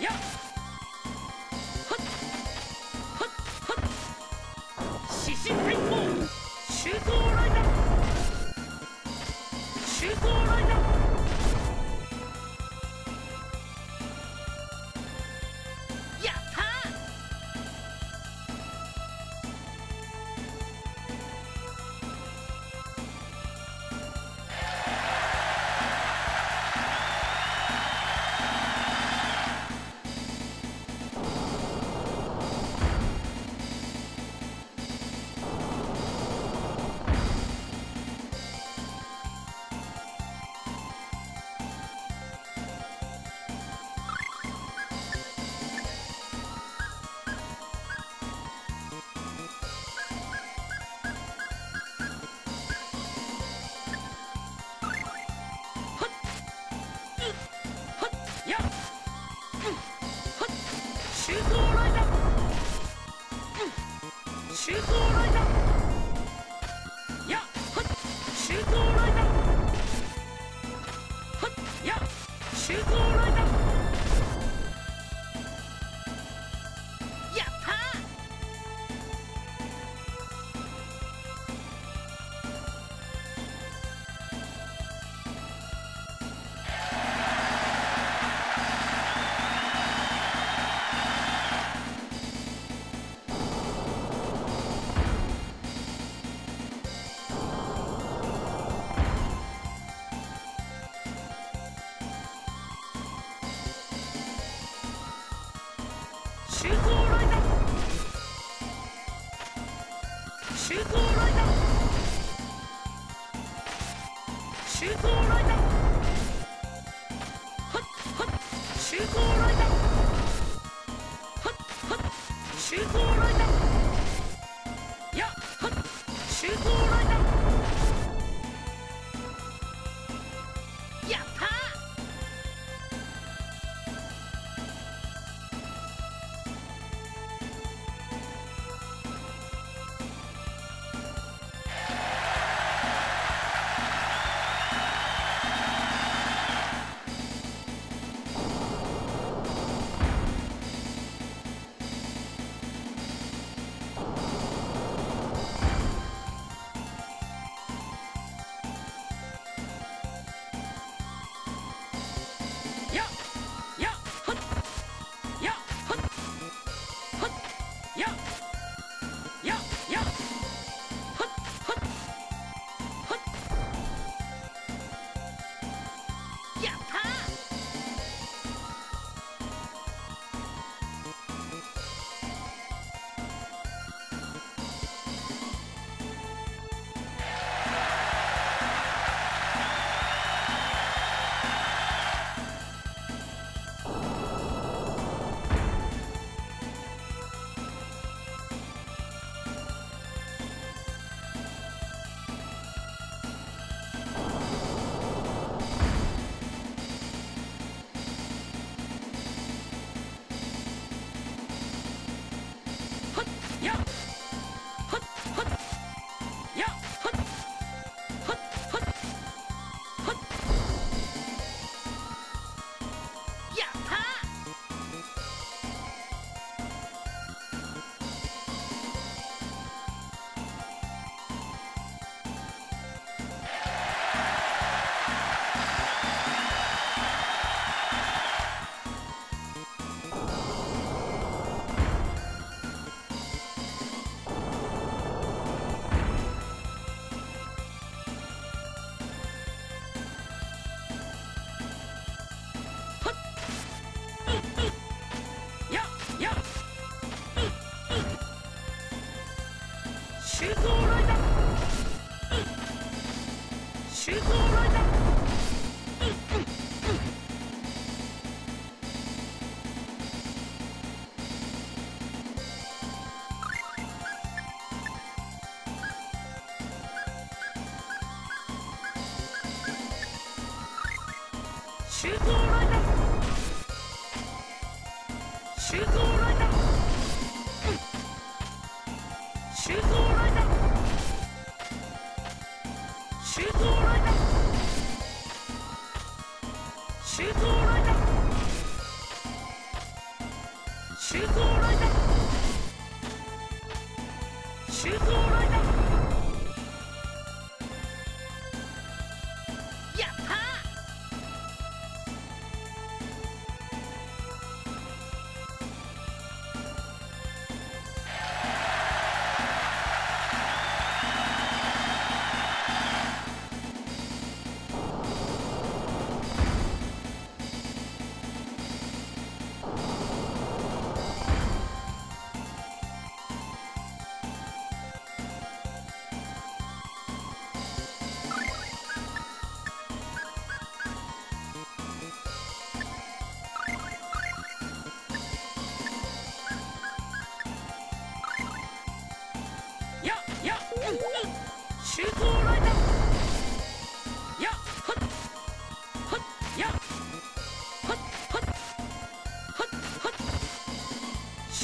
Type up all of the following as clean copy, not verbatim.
シュートを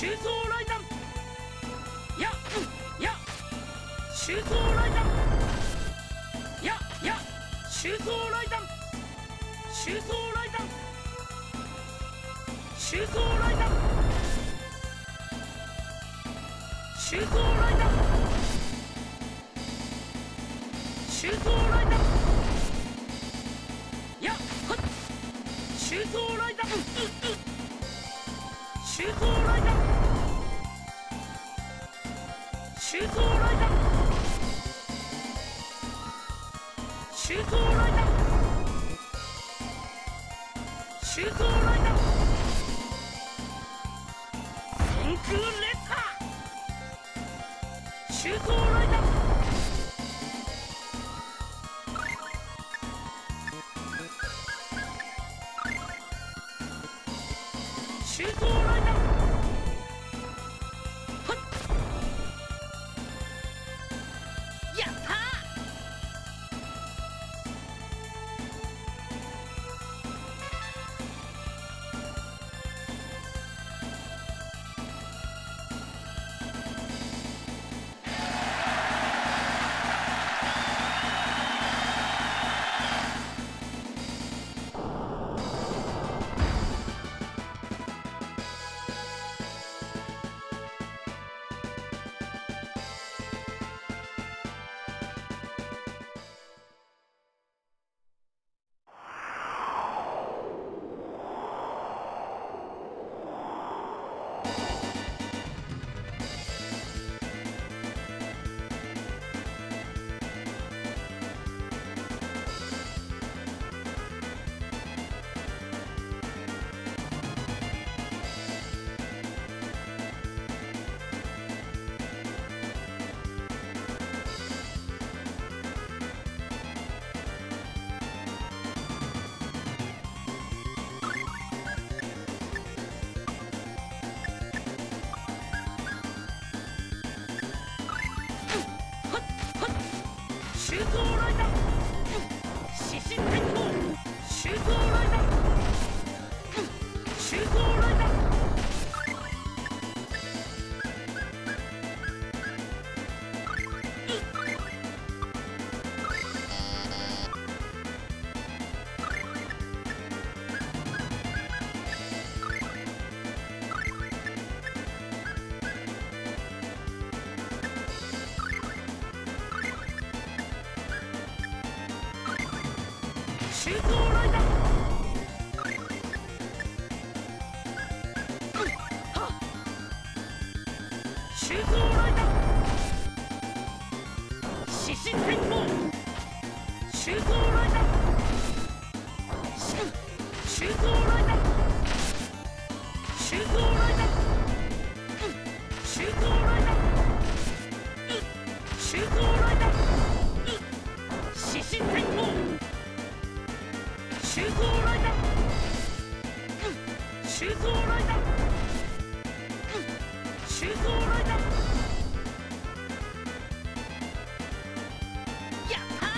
周到雷弾やっやっ周到雷弾やっやっ周到雷弾周到雷弾周到雷弾周到雷弾周到雷弾やっほっ周到雷弾周到雷弾周到雷弾周到雷弾周到雷弾天空列車周到雷弾周到雷弾周到雷弾獅子天皇周到雷弾周到雷弾周到雷弾周到雷弾獅子天皇周到雷弾周到雷弾周到雷弾周到雷弾周到雷弾獅子天皇周到雷弾周到雷弾周到雷弾やったー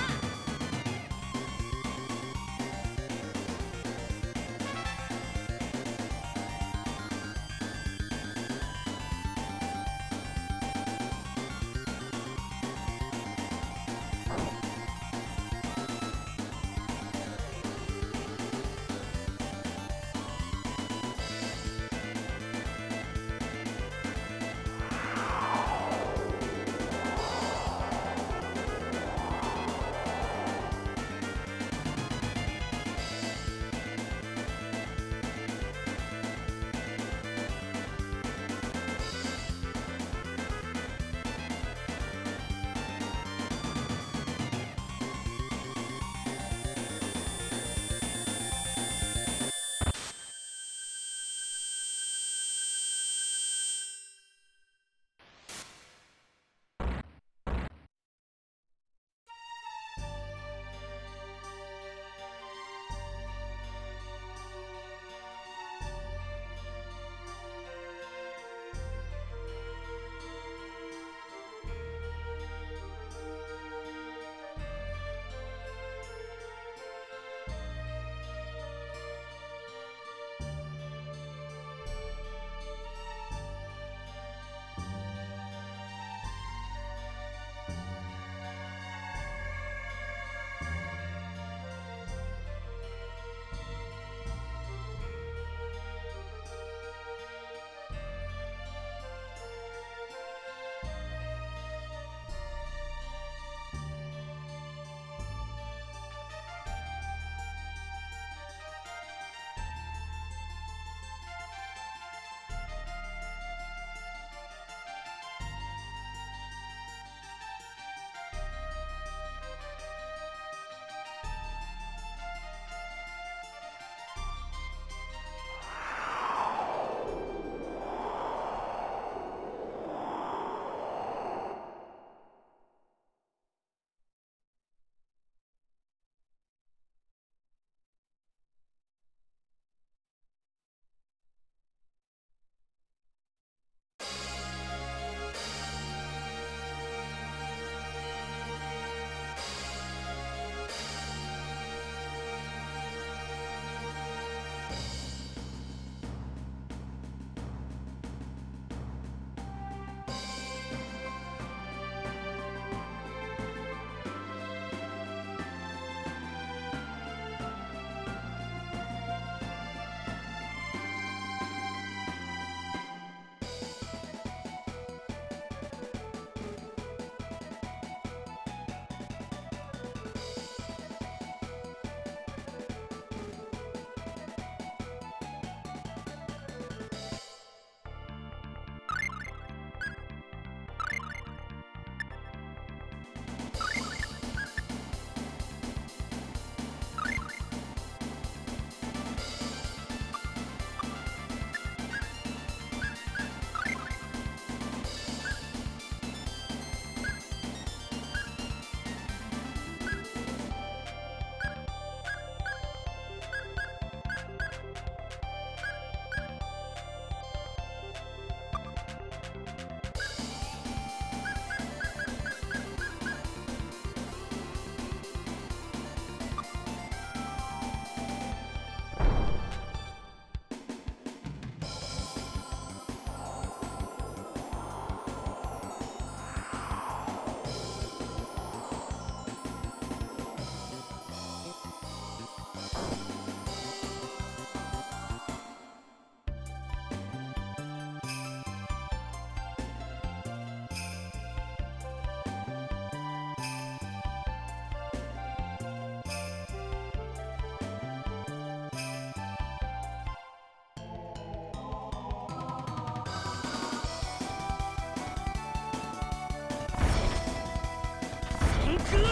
真空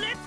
レッツ